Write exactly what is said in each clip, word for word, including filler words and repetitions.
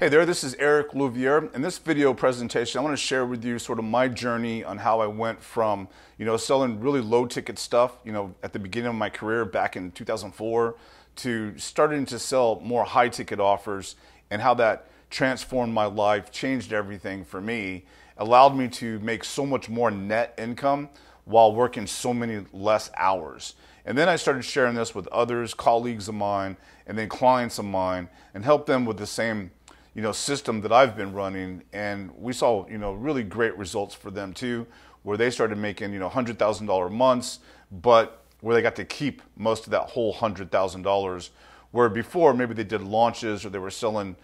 Hey there, this is Eric Louviere. In this video presentation, I want to share with you sort of my journey on how I went from, you know, selling really low ticket stuff, you know, at the beginning of my career back in two thousand four to starting to sell more high ticket offers, and how that transformed my life, changed everything for me, allowed me to make so much more net income while working so many less hours. And then I started sharing this with others, colleagues of mine, and then clients of mine, and helped them with the same, you know, system that I've been running. And we saw, you know, really great results for them too, where they started making, you know, one hundred thousand dollars months, but where they got to keep most of that whole one hundred thousand dollars, where before maybe they did launches or they were selling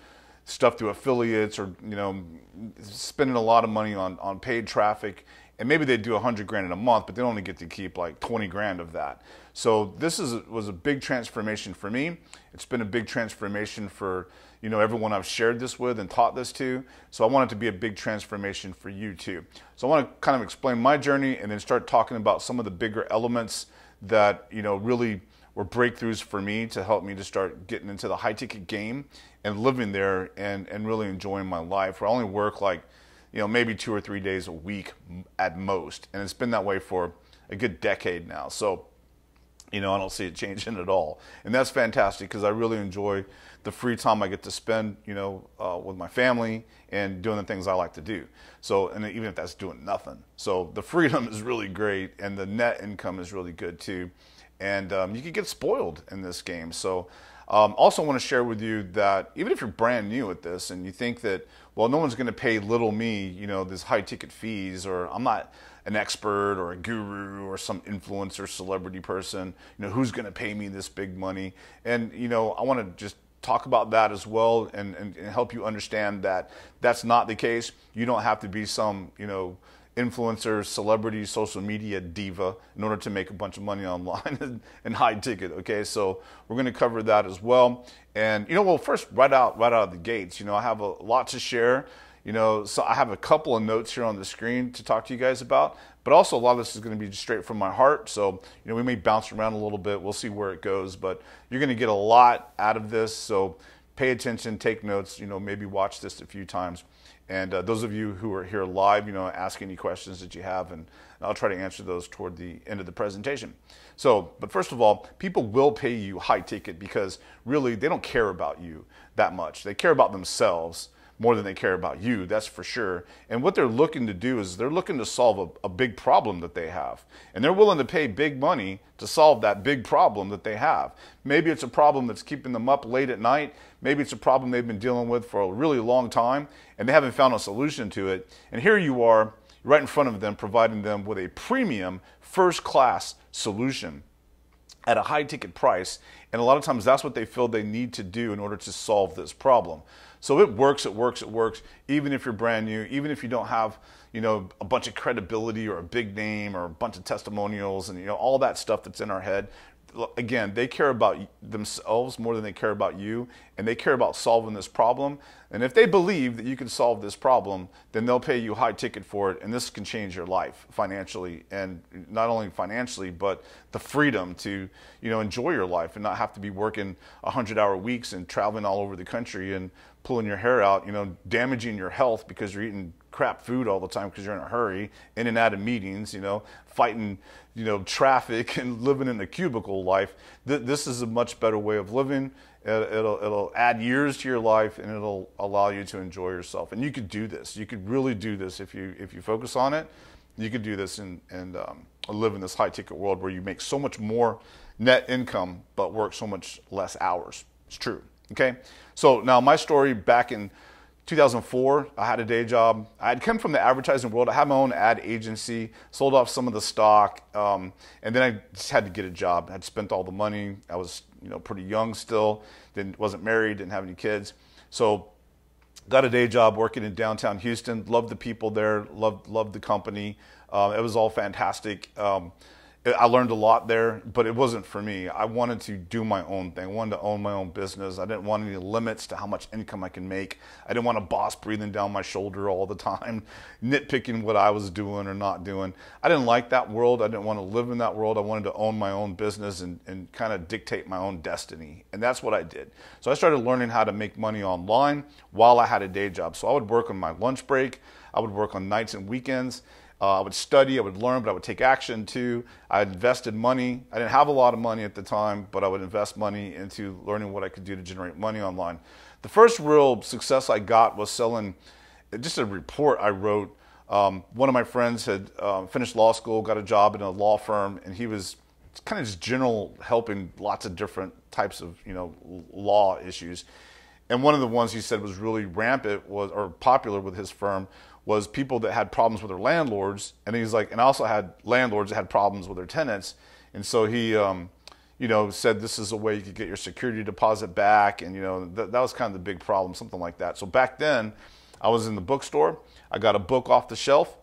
stuff through affiliates, or, you know, spending a lot of money on, on paid traffic. And maybe they do a hundred grand in a month, but they only get to keep like twenty grand of that. So this is was a big transformation for me. It's been a big transformation for, you know, everyone I've shared this with and taught this to. So I want it to be a big transformation for you too. So I want to kind of explain my journey and then start talking about some of the bigger elements that, you know, really were breakthroughs for me to help me to start getting into the high ticket game and living there and, and really enjoying my life, where I only work like, you know, maybe two or three days a week at most. And it's been that way for a good decade now. So, you know, I don't see it changing at all. And that's fantastic, because I really enjoy the free time I get to spend, you know, uh, with my family and doing the things I like to do. So, and even if that's doing nothing. So the freedom is really great, and the net income is really good too. And um, you can get spoiled in this game. So Um, also want to share with you that even if you're brand new at this and you think that, well, no one's going to pay little me, you know, these high ticket fees, or I'm not an expert or a guru or some influencer celebrity person, you know, who's going to pay me this big money? And, you know, I want to just talk about that as well, and, and, and help you understand that that's not the case. You don't have to be some, you know, influencer, celebrity, social media diva in order to make a bunch of money online and, and high ticket. Okay, so we're going to cover that as well. And, you know, well, first, right out, right out of the gates, you know, I have a lot to share. You know, so I have a couple of notes here on the screen to talk to you guys about, but also a lot of this is going to be straight from my heart. So, you know, we may bounce around a little bit. We'll see where it goes, but you're going to get a lot out of this. So pay attention, take notes, you know, maybe watch this a few times. And uh, those of you who are here live, you know, ask any questions that you have, and I'll try to answer those toward the end of the presentation. So, but first of all, people will pay you high ticket because really they don't care about you that much. They care about themselves more than they care about you, that's for sure. And what they're looking to do is they're looking to solve a, a big problem that they have. And they're willing to pay big money to solve that big problem that they have. Maybe it's a problem that's keeping them up late at night. Maybe it's a problem they've been dealing with for a really long time and they haven't found a solution to it. And here you are right in front of them, providing them with a premium, first-class solution at a high ticket price. And a lot of times that's what they feel they need to do in order to solve this problem. So it works, it works, it works, even if you're brand new, even if you don't have, you know, a bunch of credibility or a big name or a bunch of testimonials and, you know, all that stuff that's in our head. Again, they care about themselves more than they care about you, and they care about solving this problem. And if they believe that you can solve this problem, then they'll pay you high ticket for it, and this can change your life financially, and not only financially, but the freedom to, you know, enjoy your life and not have to be working one hundred hour weeks and traveling all over the country and pulling your hair out, you know, damaging your health because you're eating crap food all the time because you're in a hurry, in and out of meetings, you know, fighting, you know, traffic and living in a cubicle life. This is a much better way of living. It'll, it'll add years to your life, and it'll allow you to enjoy yourself. And you could do this. You could really do this if you, if you focus on it. You could do this and, and um, live in this high ticket world where you make so much more net income but work so much less hours. It's true. Okay. So now my story back in two thousand four, I had a day job. I had come from the advertising world. I had my own ad agency, sold off some of the stock, um, and then I just had to get a job. I'd spent all the money. I was, you know, pretty young still. Didn't wasn't married. Didn't have any kids. So got a day job working in downtown Houston. Loved the people there. Loved loved the company. Uh, it was all fantastic. Um, I learned a lot there, but it wasn't for me. I wanted to do my own thing. I wanted to own my own business. I didn't want any limits to how much income I can make. I didn't want a boss breathing down my shoulder all the time, nitpicking what I was doing or not doing. I didn't like that world. I didn't want to live in that world. I wanted to own my own business and, and kind of dictate my own destiny. And that's what I did. So I started learning how to make money online while I had a day job. So I would work on my lunch break. I would work on nights and weekends. Uh, I would study, I would learn, but I would take action too. I invested money. I didn't have a lot of money at the time, but I would invest money into learning what I could do to generate money online. The first real success I got was selling just a report I wrote. Um, one of my friends had uh, finished law school, got a job in a law firm, and he was kind of just general helping lots of different types of, you know, law issues. And one of the ones he said was really rampant was, or popular with his firm, was people that had problems with their landlords. And he's like, and I also had landlords that had problems with their tenants. And so he, um, you know, said this is a way you could get your security deposit back. And, you know, th that was kind of the big problem, something like that. So back then I was in the bookstore. I got a book off the shelf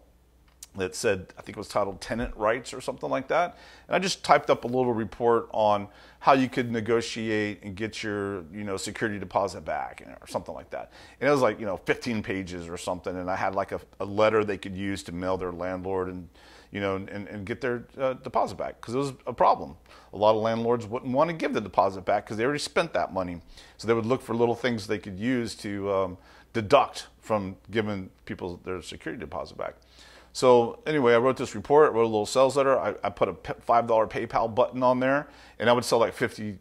that said, I think it was titled Tenant Rights or something like that. And I just typed up a little report on how you could negotiate and get your, you know, security deposit back or something like that. And it was like, you know, fifteen pages or something. And I had like a, a letter they could use to mail their landlord and, you know, and, and get their uh, deposit back, because it was a problem. A lot of landlords wouldn't want to give the deposit back because they already spent that money. So they would look for little things they could use to um, deduct from giving people their security deposit back. So anyway, I wrote this report, wrote a little sales letter. I, I put a five dollar PayPal button on there, and I would sell like fifty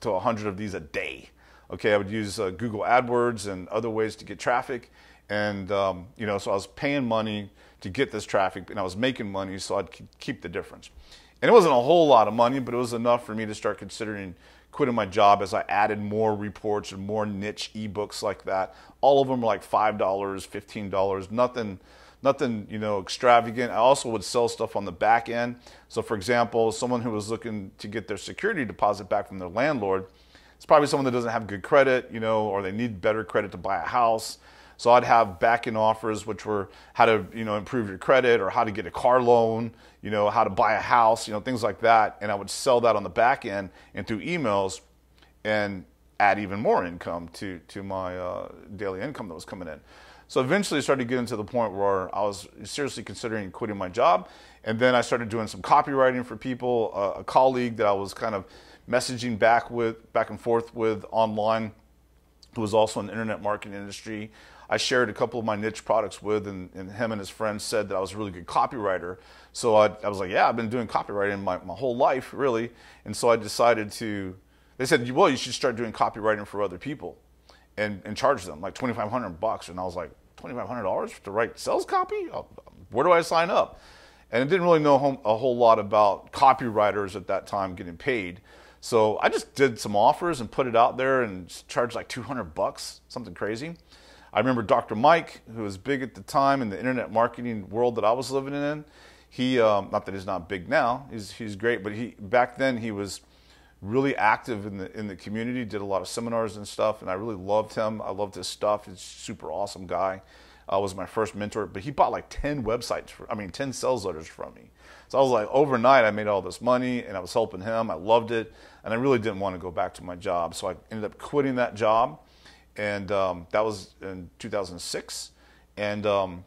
to a hundred of these a day. Okay, I would use uh, Google AdWords and other ways to get traffic. And, um, you know, so I was paying money to get this traffic, and I was making money, so I'd keep the difference. And it wasn't a whole lot of money, but it was enough for me to start considering quitting my job as I added more reports and more niche ebooks like that. All of them were like five dollars, fifteen dollars, nothing... Nothing, you know, extravagant. I also would sell stuff on the back end. So for example, someone who was looking to get their security deposit back from their landlord, it's probably someone that doesn't have good credit, you know, or they need better credit to buy a house. So I'd have back-end offers, which were how to, you know, improve your credit, or how to get a car loan, you know, how to buy a house, you know, things like that. And I would sell that on the back end and through emails and add even more income to, to my uh, daily income that was coming in. So eventually I started getting to the point where I was seriously considering quitting my job. And then I started doing some copywriting for people, uh, a colleague that I was kind of messaging back with, back and forth with online, who was also in the internet marketing industry. I shared a couple of my niche products with, and, and him and his friends said that I was a really good copywriter. So I, I was like, yeah, I've been doing copywriting my, my whole life, really. And so I decided to, they said, well, you should start doing copywriting for other people. And, and charge them like twenty-five hundred bucks. And I was like, twenty-five hundred dollars to write sales copy? Where do I sign up? And I didn't really know a whole lot about copywriters at that time getting paid. So I just did some offers and put it out there and charged like two hundred bucks, something crazy. I remember Doctor Mike, who was big at the time in the internet marketing world that I was living in. He, um, not that he's not big now, he's, he's great, but he back then he was really active in the in the community, did a lot of seminars and stuff, and I really loved him. I loved his stuff. He's a super awesome guy. Uh, was my first mentor, but he bought like ten websites, for, I mean, ten sales letters from me. So I was like, overnight, I made all this money, and I was helping him. I loved it, and I really didn't want to go back to my job, so I ended up quitting that job, and um, that was in two thousand six. And um,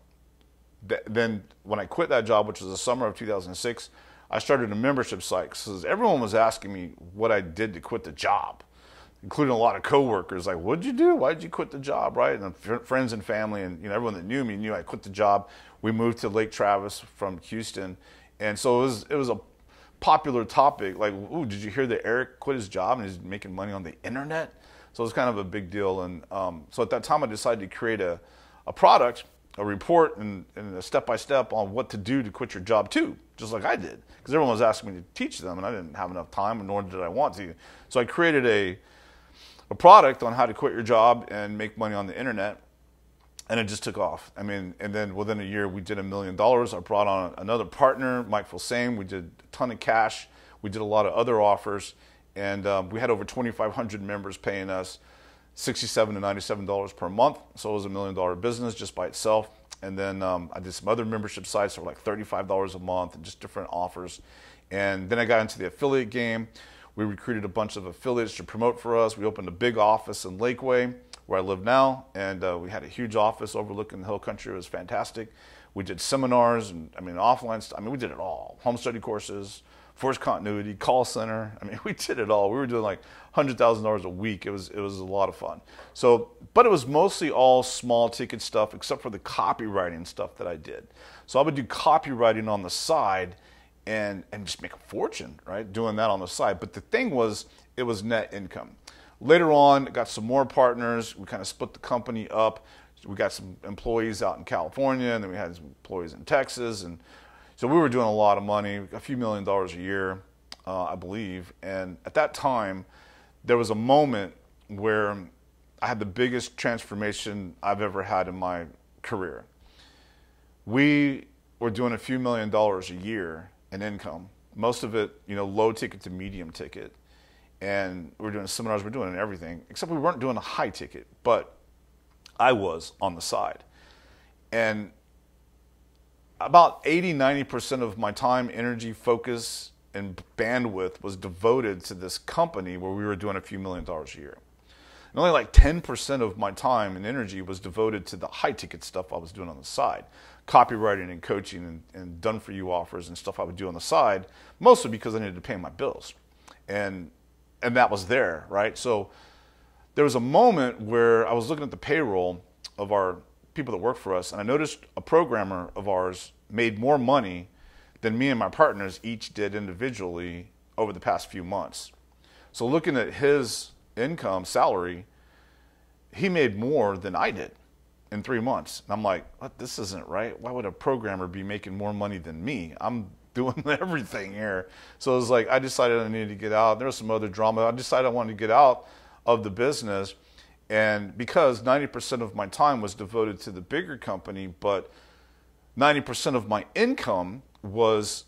th then when I quit that job, which was the summer of two thousand six. I started a membership site because everyone was asking me what I did to quit the job, including a lot of coworkers. Like, what'd you do? Why did you quit the job, right? And friends and family and, you know, everyone that knew me knew I quit the job. We moved to Lake Travis from Houston, and so it was it was a popular topic. Like, ooh, did you hear that Eric quit his job and he's making money on the internet? So it was kind of a big deal. And um, so at that time, I decided to create a a product. A report and, and a step-by-step on what to do to quit your job too, just like I did, because everyone was asking me to teach them, and I didn't have enough time, nor did I want to. So I created a, a product on how to quit your job and make money on the internet, and it just took off. I mean, and then within a year, we did a million dollars. I brought on another partner, Mike Filsaime. We did a ton of cash. We did a lot of other offers, and um, we had over twenty-five hundred members paying us sixty-seven to ninety-seven dollars per month. So it was a million dollar business just by itself. And then um, I did some other membership sites that were like thirty-five dollars a month and just different offers. And then I got into the affiliate game. We recruited a bunch of affiliates to promote for us. We opened a big office in Lakeway, where I live now, and uh, we had a huge office overlooking the hill country. It was fantastic. We did seminars, and I mean, offline stuff. I mean, we did it all. Home study courses, forced continuity, call center. I mean, we did it all. We were doing like one hundred thousand dollars a week. It was, it was a lot of fun. So, but it was mostly all small ticket stuff, except for the copywriting stuff that I did. So I would do copywriting on the side, and, and just make a fortune, right? Doing that on the side. But the thing was, it was net income. Later on, got some more partners. We kind of split the company up. We got some employees out in California, and then we had some employees in Texas. And so we were doing a lot of money, a few million dollars a year, uh, I believe. And at that time, there was a moment where I had the biggest transformation I've ever had in my career. We were doing a few million dollars a year and income, most of it, you know, low ticket to medium ticket, and we were doing seminars, we were doing everything, except we weren't doing a high ticket, but I was on the side. And about eighty, ninety percent of my time, energy, focus, and bandwidth was devoted to this company where we were doing a few million dollars a year. And only like ten percent of my time and energy was devoted to the high ticket stuff I was doing on the side. Copywriting and coaching and, and done for you offers and stuff I would do on the side, mostly because I needed to pay my bills. And, and that was there, right? So there was a moment where I was looking at the payroll of our people that work for us, and I noticed a programmer of ours made more money than me and my partners each did individually over the past few months. So looking at his income, salary, he made more than I did in three months. And I'm like, what? This isn't right. Why would a programmer be making more money than me? I'm doing everything here. So it was like, I decided I needed to get out. There was some other drama. I decided I wanted to get out of the business. And because ninety percent of my time was devoted to the bigger company, but ninety percent of my income was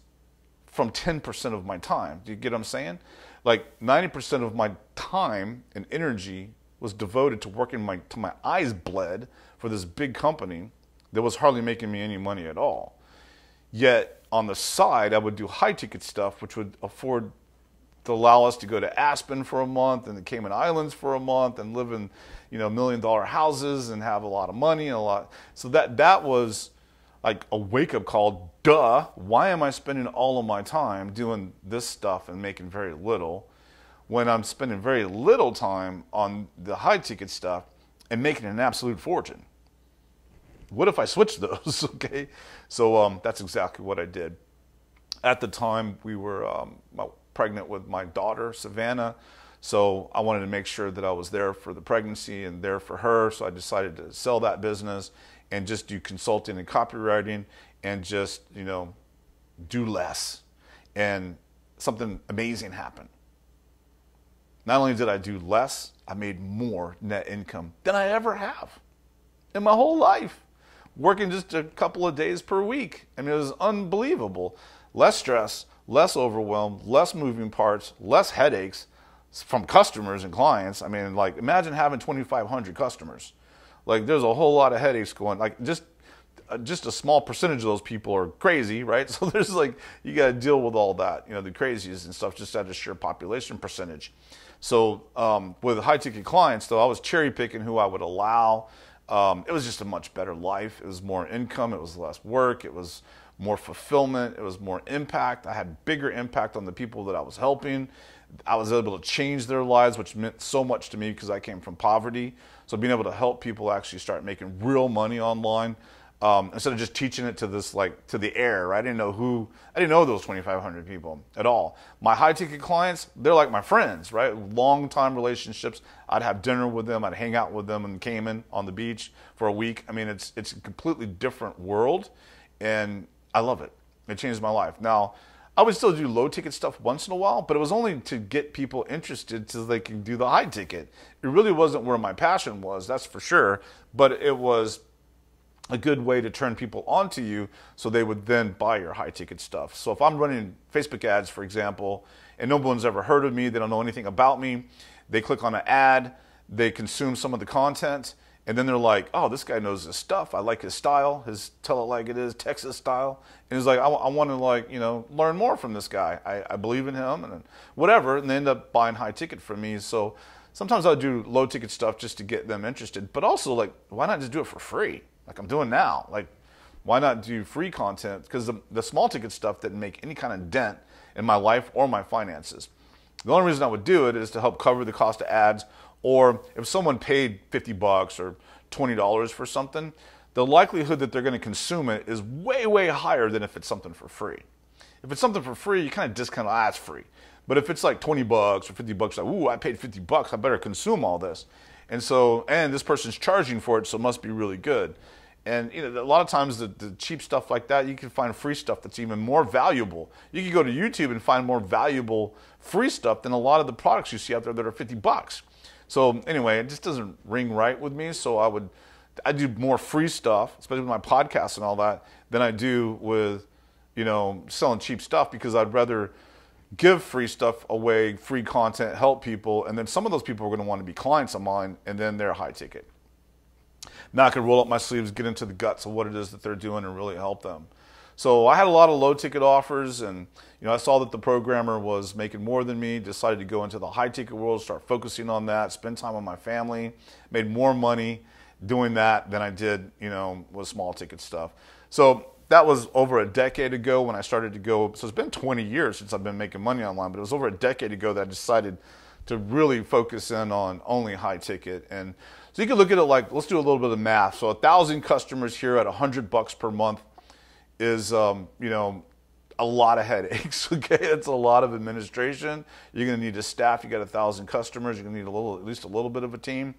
from ten percent of my time. Do you get what I'm saying? Like ninety percent of my time and energy was devoted to working my, till my eyes bled for this big company that was hardly making me any money at all. Yet on the side, I would do high ticket stuff, which would afford to allow us to go to Aspen for a month and the Cayman Islands for a month and live in, you know, million dollar houses and have a lot of money and a lot. So that, that was like a wake up call. Duh, why am I spending all of my time doing this stuff and making very little when I'm spending very little time on the high ticket stuff and making an absolute fortune? What if I switched those? Okay, so um, that's exactly what I did. At the time, we were um, pregnant with my daughter, Savannah. So I wanted to make sure that I was there for the pregnancy and there for her. So I decided to sell that business and just do consulting and copywriting and just, you know, do less. And something amazing happened. Not only did I do less, I made more net income than I ever have in my whole life, working just a couple of days per week. I mean, it was unbelievable. Less stress, less overwhelm, less moving parts, less headaches from customers and clients. I mean, like, imagine having twenty-five hundred customers. Like, there's a whole lot of headaches going, like, just just a small percentage of those people are crazy, right? So there's like, you got to deal with all that, you know, the crazies and stuff, just at a sheer population percentage. So um, with high ticket clients, though, I was cherry picking who I would allow. Um, it was just a much better life. It was more income. It was less work. It was more fulfillment. It was more impact. I had bigger impact on the people that I was helping. I was able to change their lives, which meant so much to me because I came from poverty. So being able to help people actually start making real money online, Um, instead of just teaching it to this, like, to the air, right? I didn't know who, I didn't know those twenty-five hundred people at all. My high ticket clients, they're like my friends, right? Long time relationships. I'd have dinner with them. I'd hang out with them in Cayman on the beach for a week. I mean, it's, it's a completely different world, and I love it. It changed my life. Now, I would still do low ticket stuff once in a while, but it was only to get people interested so they can do the high ticket. It really wasn't where my passion was, that's for sure, but it was a good way to turn people onto you so they would then buy your high ticket stuff. So if I'm running Facebook ads, for example, and no one's ever heard of me, they don't know anything about me, they click on an ad, they consume some of the content, And then they're like, oh, this guy knows his stuff. I like his style, his tell it like it is, Texas style. And he's like, I, I want to, like, you know, learn more from this guy. I, I believe in him and whatever. And they end up buying high ticket from me. So sometimes I'll do low ticket stuff just to get them interested. But also, like, why not just do it for free? Like I'm doing now. Like, why not do free content? Because the, the small ticket stuff didn't make any kind of dent in my life or my finances. The only reason I would do it is to help cover the cost of ads, or if someone paid fifty bucks or twenty dollars for something, the likelihood that they're going to consume it is way, way higher than if it's something for free. If it's something for free, you kind of discount, ah, it's free. But if it's like twenty bucks or fifty bucks, like, ooh, I paid fifty bucks, I better consume all this. And so, and this person's charging for it, so it must be really good. And you know, a lot of times the, the cheap stuff like that, you can find free stuff that's even more valuable. You can go to YouTube and find more valuable free stuff than a lot of the products you see out there that are fifty bucks. So anyway, it just doesn't ring right with me. So I would, I do more free stuff, especially with my podcast and all that, than I do with, you know, selling cheap stuff, because I'd rather give free stuff away, free content, help people. And then some of those people are going to want to be clients of mine, and then they're high ticket. Now I can roll up my sleeves, get into the guts of what it is that they're doing and really help them. So I had a lot of low ticket offers, and you know, I saw that the programmer was making more than me, decided to go into the high ticket world, start focusing on that, spend time with my family, made more money doing that than I did, you know, with small ticket stuff. So that was over a decade ago when I started to go, so it's been twenty years since I've been making money online, but it was over a decade ago that I decided to really focus in on only high ticket. And so you can look at it like, let's do a little bit of math. So a thousand customers here at a hundred bucks per month is, um, you know, a lot of headaches. Okay, that's a lot of administration. You're going to need a staff. You got a thousand customers. You're going to need a little, at least a little bit of a team,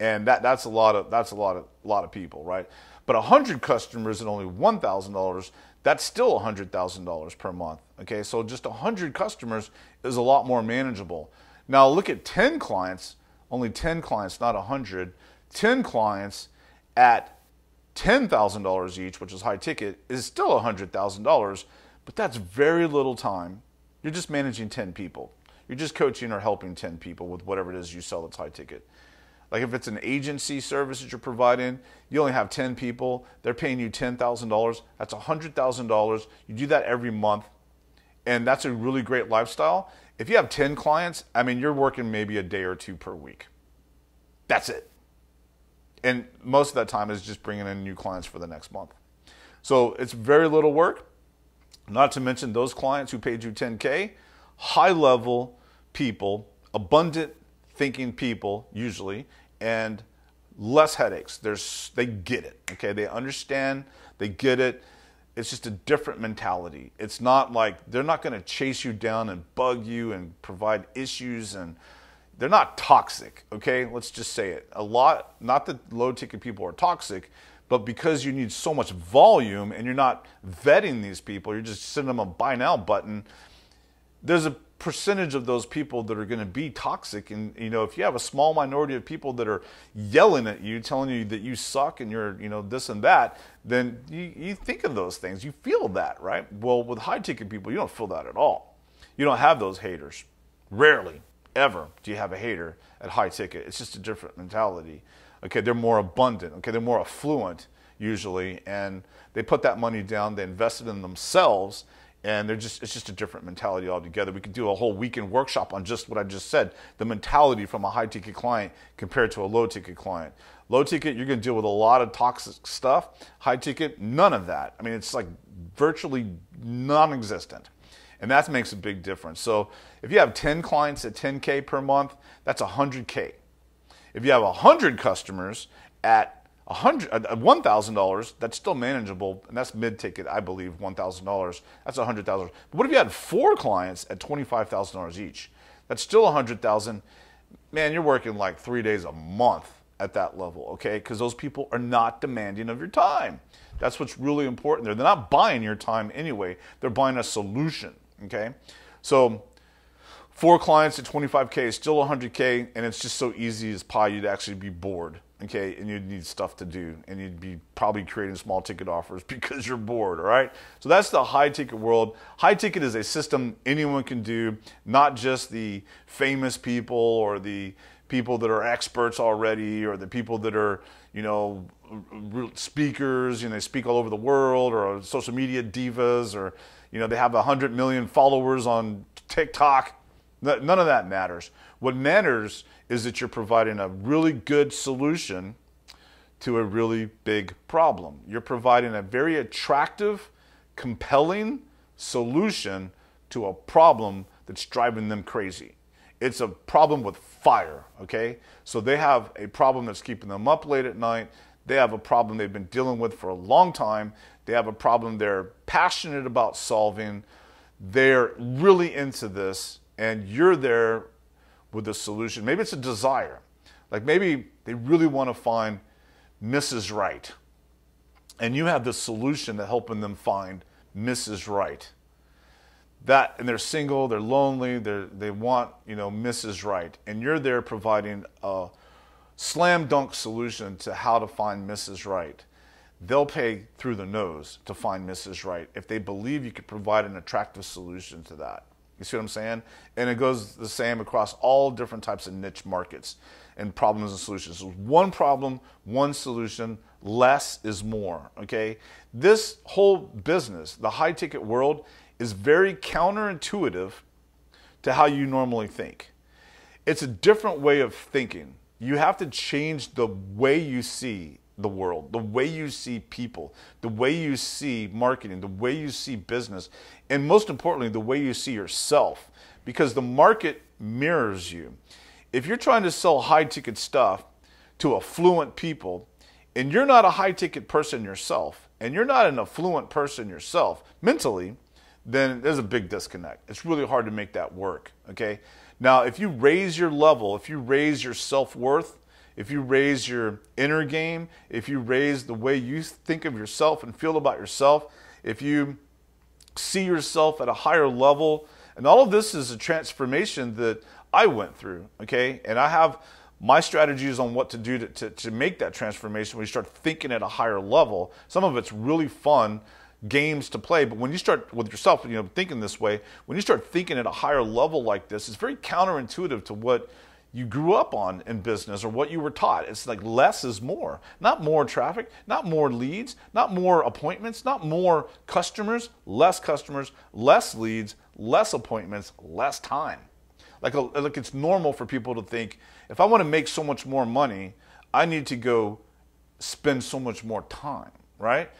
and that that's a lot of that's a lot of a lot of people, right? But a hundred customers and only one thousand dollars. That's still a hundred thousand dollars per month. Okay, so just a hundred customers is a lot more manageable. Now look at ten clients, only ten clients, not a hundred, ten clients at ten thousand dollars each, which is high ticket, is still one hundred thousand dollars, but that's very little time. You're just managing ten people. You're just coaching or helping ten people with whatever it is you sell that's high ticket. Like if it's an agency service that you're providing, you only have ten people, they're paying you ten thousand dollars, that's one hundred thousand dollars. You do that every month, and that's a really great lifestyle. If you have ten clients, I mean, you're working maybe a day or two per week. That's it. And most of that time is just bringing in new clients for the next month. So it's very little work, not to mention those clients who paid you ten K, high-level people, abundant thinking people usually, and less headaches. There's, they get it, okay? They understand, they get it. It's just a different mentality. It's not like they're not going to chase you down and bug you and provide issues, and they're not toxic, okay? Let's just say it. A lot, not that low-ticket people are toxic, but because you need so much volume and you're not vetting these people, you're just sending them a buy now button, there's a percentage of those people that are going to be toxic. And you know, if you have a small minority of people that are yelling at you, telling you that you suck and you're, you know, this and that, then you, you think of those things, you feel that, right? Well, with high ticket people, you don't feel that at all. You don't have those haters. Rarely ever do you have a hater at high ticket. It's just a different mentality. Okay, they're more abundant, okay, they're more affluent usually, and they put that money down, they invested in themselves. And they're just, it's just a different mentality altogether. We could do a whole weekend workshop on just what I just said, the mentality from a high-ticket client compared to a low-ticket client. Low-ticket, you're going to deal with a lot of toxic stuff. High-ticket, none of that. I mean, it's like virtually non-existent. And that makes a big difference. So if you have ten clients at ten K per month, that's one hundred K. If you have one hundred customers at one thousand dollars, that's still manageable, and that's mid-ticket, I believe, one thousand dollars. That's one hundred thousand dollars. But what if you had four clients at twenty-five thousand dollars each? That's still one hundred thousand dollars. Man, you're working like three days a month at that level, okay? Because those people are not demanding of your time. That's what's really important there. They're not buying your time anyway. They're buying a solution, okay? So four clients at twenty-five K is still one hundred K, and it's just so easy as pie, you'd actually be bored. Okay, and you'd need stuff to do, and you'd be probably creating small ticket offers because you're bored, all right? So that's the high ticket world. High ticket is a system anyone can do, not just the famous people or the people that are experts already, or the people that are, you know, speakers, you know, they speak all over the world, or social media divas, or, you know, they have one hundred million followers on TikTok. None of that matters. What matters is that you're providing a really good solution to a really big problem. You're providing a very attractive, compelling solution to a problem that's driving them crazy. It's a problem with fire, okay? So they have a problem that's keeping them up late at night. They have a problem they've been dealing with for a long time. They have a problem they're passionate about solving. They're really into this, and you're there with a solution. Maybe it's a desire. Like maybe they really want to find Missus Right, and you have the solution to helping them find Missus Right. That, and they're single, they're lonely, they're, they want, you know, Missus Right, and you're there providing a slam dunk solution to how to find Missus Right. They'll pay through the nose to find Missus Right if they believe you could provide an attractive solution to that. You see what I'm saying? And it goes the same across all different types of niche markets and problems and solutions. So one problem, one solution, less is more, okay? This whole business, the high-ticket world, is very counterintuitive to how you normally think. It's a different way of thinking. You have to change the way you see the world, the way you see people, the way you see marketing, the way you see business, and most importantly, the way you see yourself, because the market mirrors you. If you're trying to sell high-ticket stuff to affluent people, and you're not a high-ticket person yourself, and you're not an affluent person yourself mentally, then there's a big disconnect. It's really hard to make that work, okay? Now, if you raise your level, if you raise your self-worth, if you raise your inner game, if you raise the way you think of yourself and feel about yourself, if you see yourself at a higher level, and all of this is a transformation that I went through, okay? And I have my strategies on what to do to, to, to make that transformation when you start thinking at a higher level. Some of it's really fun games to play, but when you start with yourself, you know, thinking this way, when you start thinking at a higher level like this, it's very counterintuitive to what you grew up on in business or what you were taught. It's like less is more. Not more traffic, not more leads, not more appointments, not more customers, less customers, less leads, less appointments, less time. Like, a, like it's normal for people to think, if I want to make so much more money, I need to go spend so much more time, right?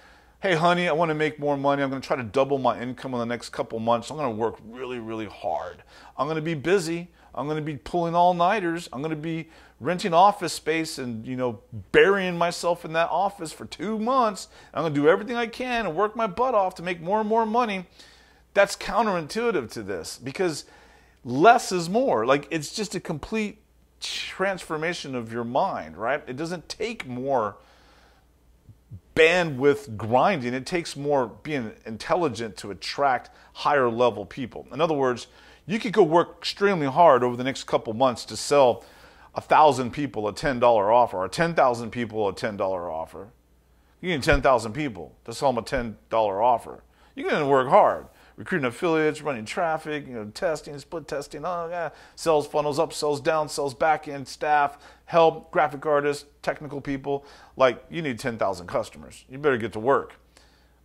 Hey, honey, I want to make more money. I'm going to try to double my income in the next couple months. I'm going to work really, really hard. I'm going to be busy. I'm going to be pulling all-nighters. I'm going to be renting office space and, you know, burying myself in that office for two months. I'm going to do everything I can and work my butt off to make more and more money. That's counterintuitive to this, because less is more. Like, it's just a complete transformation of your mind, right? It doesn't take more bandwidth grinding. It takes more being intelligent to attract higher-level people. In other words, you could go work extremely hard over the next couple months to sell one thousand people a ten dollar offer, or ten thousand people a ten dollar offer. You need ten thousand people to sell them a ten dollar offer. You're going to work hard, recruiting affiliates, running traffic, you know, testing, split testing, oh, yeah. Sales funnels, up sells down, sells back end staff, help, graphic artists, technical people. Like, you need ten thousand customers. You better get to work.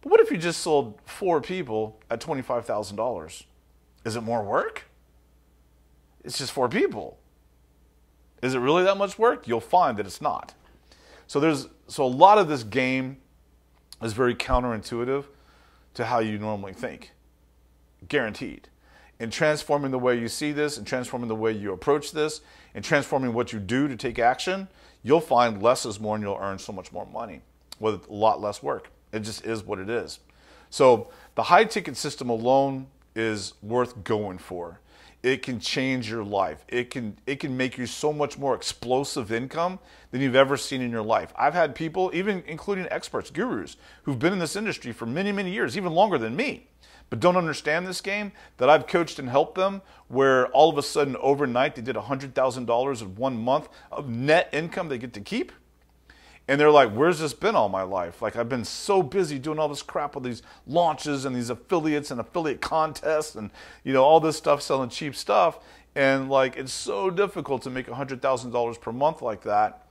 But what if you just sold four people at twenty-five thousand dollars? Is it more work? It's just four people. Is it really that much work? You'll find that it's not. So there's so a lot of this game is very counterintuitive to how you normally think. Guaranteed. And transforming the way you see this, and transforming the way you approach this, and transforming what you do to take action, you'll find less is more, and you'll earn so much more money with a lot less work. It just is what it is. So the high-ticket system alone is worth going for. It can change your life. It can, it can make you so much more explosive income than you've ever seen in your life. I've had people, even including experts, gurus, who've been in this industry for many, many years, even longer than me, but don't understand this game, that I've coached and helped them, where all of a sudden overnight they did one hundred thousand dollars in one month of net income they get to keep. And they're like, where's this been all my life? Like, I've been so busy doing all this crap with these launches and these affiliates and affiliate contests and, you know, all this stuff, selling cheap stuff. And like, it's so difficult to make one hundred thousand dollars per month like that.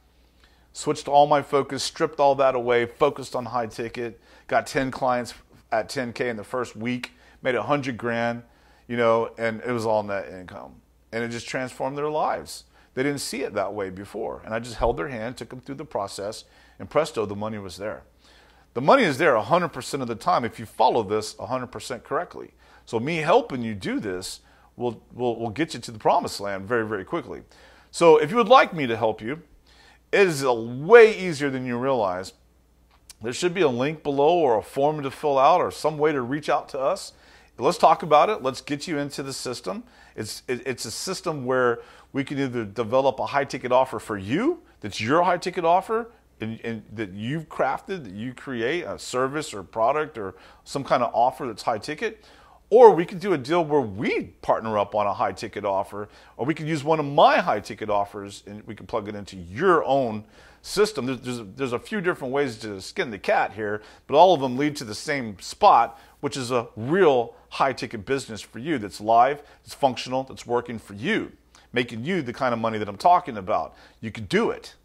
Switched all my focus, stripped all that away, focused on high ticket, got ten clients at ten K in the first week, made a hundred grand, you know, and it was all net income. And it just transformed their lives. They didn't see it that way before. And I just held their hand, took them through the process, and presto, the money was there. The money is there one hundred percent of the time if you follow this one hundred percent correctly. So me helping you do this will, will, will get you to the promised land very, very quickly. So if you would like me to help you, it is a way easier than you realize. There should be a link below or a form to fill out or some way to reach out to us. Let's talk about it. Let's get you into the system. It's, it, it's a system where we can either develop a high-ticket offer for you, that's your high-ticket offer, and, and that you've crafted, that you create a service or product or some kind of offer that's high-ticket, or we can do a deal where we partner up on a high-ticket offer, or we can use one of my high-ticket offers and we can plug it into your own system. There's, there's, there's a few different ways to skin the cat here, but all of them lead to the same spot, which is a real high-ticket business for you that's live, that's functional, that's working for you, making you the kind of money that I'm talking about. You could do it.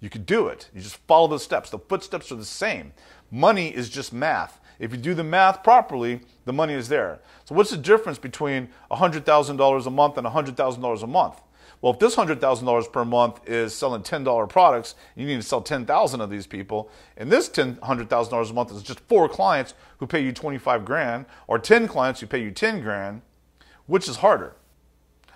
You could do it. You just follow those steps. The footsteps are the same. Money is just math. If you do the math properly, the money is there. So what's the difference between one hundred thousand dollars a month and one hundred thousand dollars a month? Well, if this one hundred thousand dollars per month is selling ten dollar products, you need to sell ten thousand of these people, and this one hundred thousand dollars a month is just four clients who pay you twenty-five grand, or ten clients who pay you ten grand, which is harder.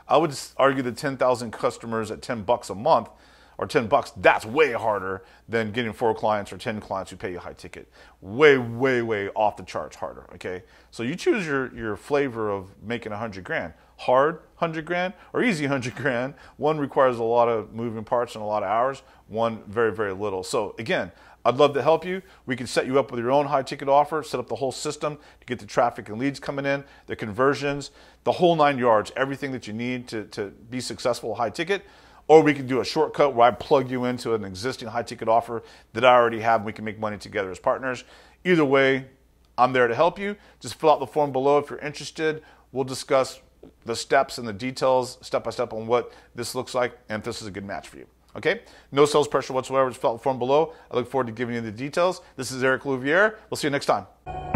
I would argue that ten thousand customers at ten bucks a month, or ten bucks, that's way harder than getting four clients or ten clients who pay you high ticket. Way, way, way off the charts harder, okay? So you choose your, your flavor of making one hundred grand. Hard one hundred grand or easy one hundred grand. One requires a lot of moving parts and a lot of hours. One very, very little. So again, I'd love to help you. We can set you up with your own high ticket offer, set up the whole system to get the traffic and leads coming in, the conversions, the whole nine yards, everything that you need to, to be successful high ticket. Or we can do a shortcut where I plug you into an existing high ticket offer that I already have and we can make money together as partners. Either way, I'm there to help you. Just fill out the form below if you're interested. We'll discuss the steps and the details step by step on what this looks like and if this is a good match for you. Okay? No sales pressure whatsoever. Just fill out the form below. I look forward to giving you the details. This is Eric Louviere. We'll see you next time.